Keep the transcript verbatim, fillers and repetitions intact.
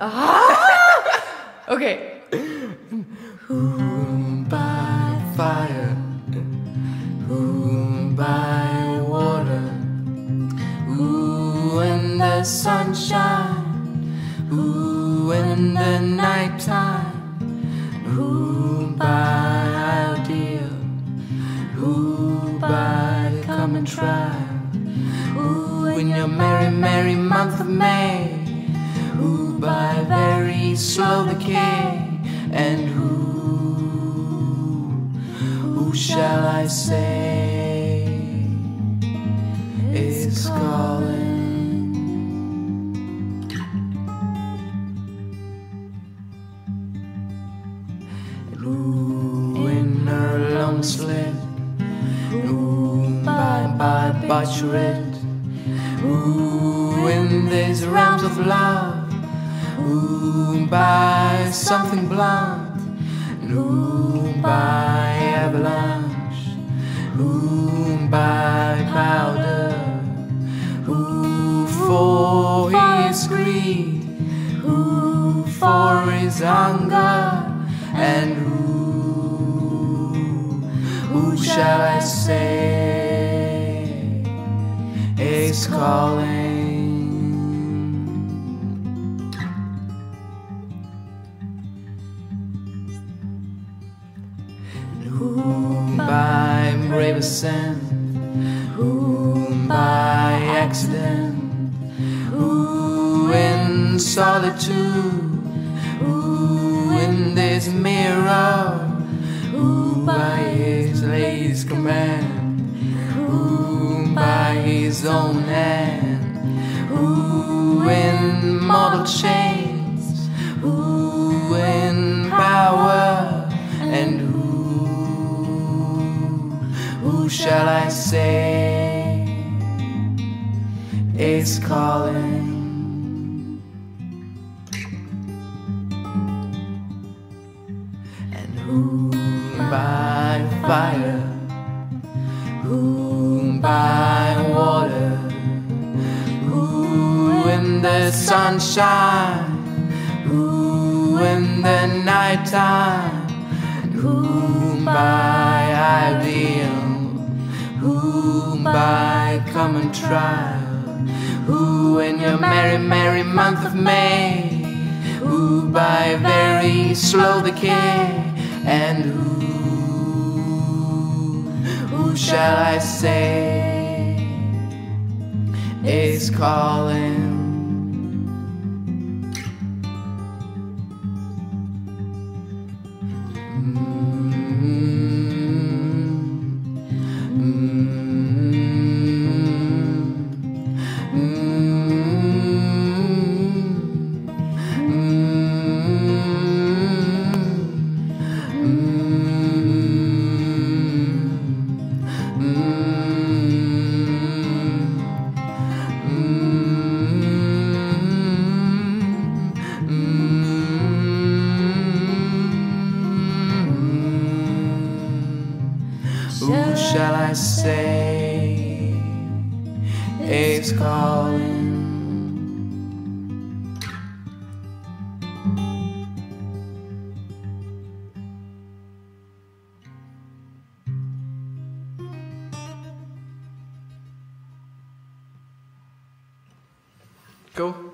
Ah! Okay. Whom by fire, whom by water, who in the sunshine, who in the nighttime, whom by ideal, who by common trial, who in your merry, merry month of May, who by very slow decay, and who, who shall I say is calling? Who in her long slip, who by by butchered, who in these realms of love, who by something blunt, who by avalanche, who by powder, who for his greed, who for his hunger, and who, who shall I say is calling? Whom by brave ascent, whom by accident, who in solitude, who in this mirror, who by his lady's command, who by his own hand, who in mortal chains, who in power, and who, who shall I say is calling? And whom by fire, whom by water, who in the sunshine, who in the nighttime, whom by ideal, who by common trial, who in your merry, merry month of May, who by very slow decay, and who, who shall I say is calling? Who shall I say is calling? Go.